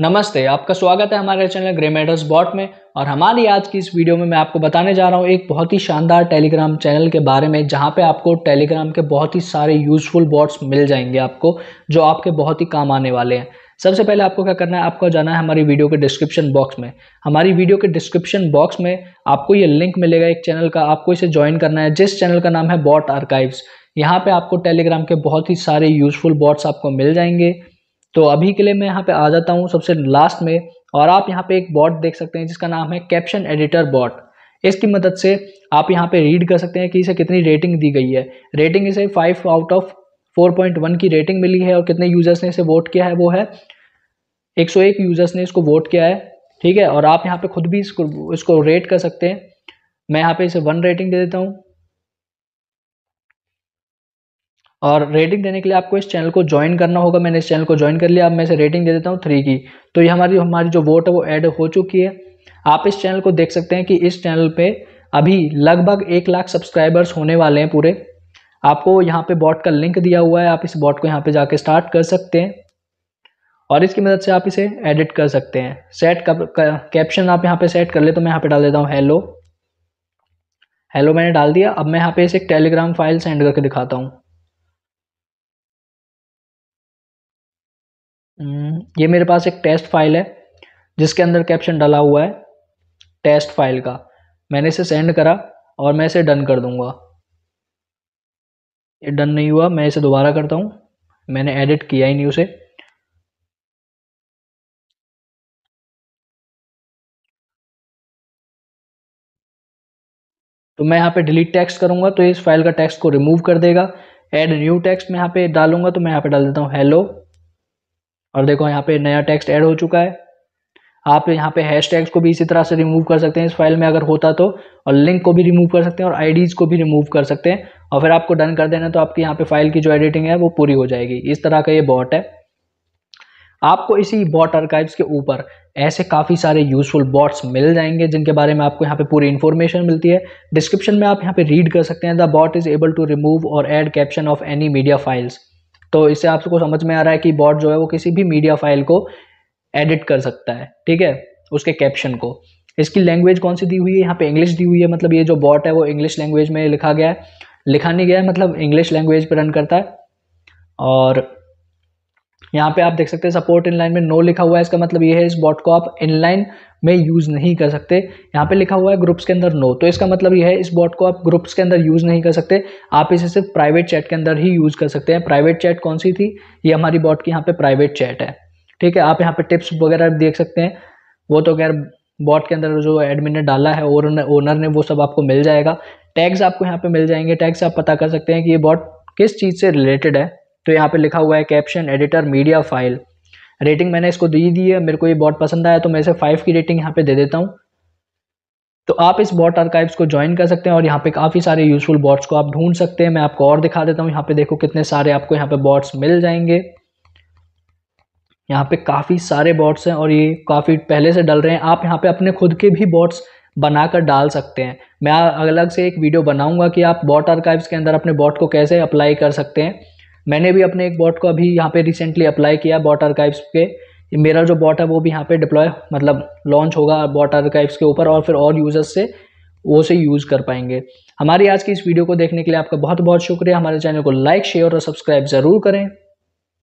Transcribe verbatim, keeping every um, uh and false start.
नमस्ते, आपका स्वागत है हमारे चैनल ग्रामर्स बॉट में। और हमारी आज की इस वीडियो में मैं आपको बताने जा रहा हूँ एक बहुत ही शानदार टेलीग्राम चैनल के बारे में, जहाँ पे आपको टेलीग्राम के बहुत ही सारे यूजफुल बॉट्स मिल जाएंगे आपको, जो आपके बहुत ही काम आने वाले हैं। सबसे पहले आपको क्या करना है, आपको जाना है हमारी वीडियो के डिस्क्रिप्शन बॉक्स में। हमारी वीडियो के डिस्क्रिप्शन बॉक्स में आपको ये लिंक मिलेगा एक चैनल का, आपको इसे ज्वाइन करना है, जिस चैनल का नाम है बॉट आर्काइव्स। यहाँ पे आपको टेलीग्राम के बहुत ही सारे यूजफुल बॉट्स आपको मिल जाएंगे। तो अभी के लिए मैं यहाँ पे आ जाता हूँ सबसे लास्ट में, और आप यहाँ पे एक बॉट देख सकते हैं जिसका नाम है कैप्शन एडिटर बॉट। इसकी मदद से आप यहाँ पे रीड कर सकते हैं कि इसे कितनी रेटिंग दी गई है। रेटिंग इसे five out of four point one की रेटिंग मिली है, और कितने यूजर्स ने इसे वोट किया है वो है एक सौ एक यूजर्स ने इसको वोट किया है, ठीक है। और आप यहाँ पे खुद भी इसको इसको रेट कर सकते हैं। मैं यहाँ पे इसे वन रेटिंग दे देता हूँ। और रेटिंग देने के लिए आपको इस चैनल को ज्वाइन करना होगा। मैंने इस चैनल को ज्वाइन कर लिया, अब मैं इसे रेटिंग दे देता हूँ थ्री की। तो ये हमारी हमारी जो वोट है वो ऐड हो चुकी है। आप इस चैनल को देख सकते हैं कि इस चैनल पे अभी लगभग एक लाख सब्सक्राइबर्स होने वाले हैं पूरे। आपको यहाँ पे बॉट का लिंक दिया हुआ है, आप इस बॉट को यहाँ पे जाके स्टार्ट कर सकते हैं, और इसकी मदद से आप इसे एडिट कर सकते हैं। सेट कैप्शन आप यहाँ पे सेट कर ले, तो मैं यहाँ पे डाल देता हूँ हेलो। हेलो मैंने डाल दिया। अब मैं यहाँ पे इसे एक टेलीग्राम फाइल सेंड करके दिखाता हूँ। ये मेरे पास एक टेस्ट फाइल है जिसके अंदर कैप्शन डाला हुआ है टेस्ट फाइल का। मैंने इसे सेंड करा और मैं इसे डन कर दूंगा। ये डन नहीं हुआ, मैं इसे दोबारा करता हूँ। मैंने एडिट किया ही नहीं उसे। तो मैं यहाँ पे डिलीट टेक्स्ट करूंगा तो इस फाइल का टेक्स्ट को रिमूव कर देगा। एड न्यू टेक्स्ट में यहाँ पे डालूंगा, तो मैं यहाँ पे डाल देता हूँ हेलो। और देखो यहाँ पे नया टेक्स्ट ऐड हो चुका है। आप यहाँ पे हैश टैग्स को भी इसी तरह से रिमूव कर सकते हैं इस फाइल में अगर होता तो, और लिंक को भी रिमूव कर सकते हैं, और आईडीज़ को भी रिमूव कर सकते हैं। और फिर आपको डन कर देना, तो आपकी यहाँ पे फाइल की जो एडिटिंग है वो पूरी हो जाएगी। इस तरह का ये बॉट है। आपको इसी बॉट आर्काइव्स के ऊपर ऐसे काफ़ी सारे यूजफुल बॉट्स मिल जाएंगे, जिनके बारे में आपको यहाँ पे पूरी इन्फॉर्मेशन मिलती है। डिस्क्रिप्शन में आप यहाँ पे रीड कर सकते हैं, the bot is able to remove और add caption of any media files. तो इससे आपको समझ में आ रहा है कि बॉट जो है वो किसी भी मीडिया फाइल को एडिट कर सकता है, ठीक है, उसके कैप्शन को। इसकी लैंग्वेज कौन सी दी हुई है, यहाँ पे इंग्लिश दी हुई है। मतलब ये जो बॉट है वो इंग्लिश लैंग्वेज में लिखा गया है, लिखा नहीं गया है, मतलब इंग्लिश लैंग्वेज पे रन करता है। और यहाँ पे आप देख सकते हैं सपोर्ट इनलाइन में नो लिखा हुआ है। इसका मतलब ये है इस बॉट को आप इनलाइन में यूज़ नहीं कर सकते। यहाँ पे लिखा हुआ है ग्रुप्स के अंदर नो, तो इसका मतलब ये है इस बॉट को आप ग्रुप्स के अंदर यूज़ नहीं कर सकते। आप इसे सिर्फ प्राइवेट चैट के अंदर ही यूज़ कर सकते हैं। प्राइवेट चैट कौन सी थी, ये हमारी बॉट की यहाँ पे प्राइवेट चैट है, ठीक है। आप यहाँ पे टिप्स वगैरह देख सकते हैं, वो तो खैर बॉट के अंदर जो एडमिन ने डाला है और ओनर ने, वो सब आपको मिल जाएगा। टैग्स आपको यहाँ पे मिल जाएंगे। टैग्स आप पता कर सकते हैं कि ये बॉट किस चीज़ से रिलेटेड है। तो यहाँ पे लिखा हुआ है caption editor media file. Rating मैंने इसको दी दी है, मेरे को ये बॉट पसंद आया तो मैं इसे फाइव की रेटिंग यहाँ पे दे देता हूँ। तो आप इस बॉट आर्काइव्स को ज्वाइन कर सकते हैं, और यहाँ पे काफ़ी सारे यूजफुल बॉट्स को आप ढूंढ सकते हैं। मैं आपको और दिखा देता हूँ। यहाँ पे देखो कितने सारे आपको यहाँ पे बॉट्स मिल जाएंगे। यहाँ पे काफ़ी सारे बॉट्स हैं, और ये काफ़ी पहले से डल रहे हैं। आप यहाँ पे अपने खुद के भी बॉट्स बनाकर डाल सकते हैं। मैं अलग से एक वीडियो बनाऊँगा कि आप बॉट आर्काइव्स के अंदर अपने बॉट को कैसे अप्लाई कर सकते हैं। मैंने भी अपने एक बॉट को अभी यहाँ पे रिसेंटली अप्लाई किया बॉट आर्काइव्स पे। मेरा जो बॉट है वो भी यहाँ पे डिप्लॉय मतलब लॉन्च होगा बॉट आर्काइव्स के ऊपर, और फिर और यूजर्स से वो से यूज़ कर पाएंगे। हमारी आज की इस वीडियो को देखने के लिए आपका बहुत बहुत शुक्रिया। हमारे चैनल को लाइक, शेयर और सब्सक्राइब ज़रूर करें।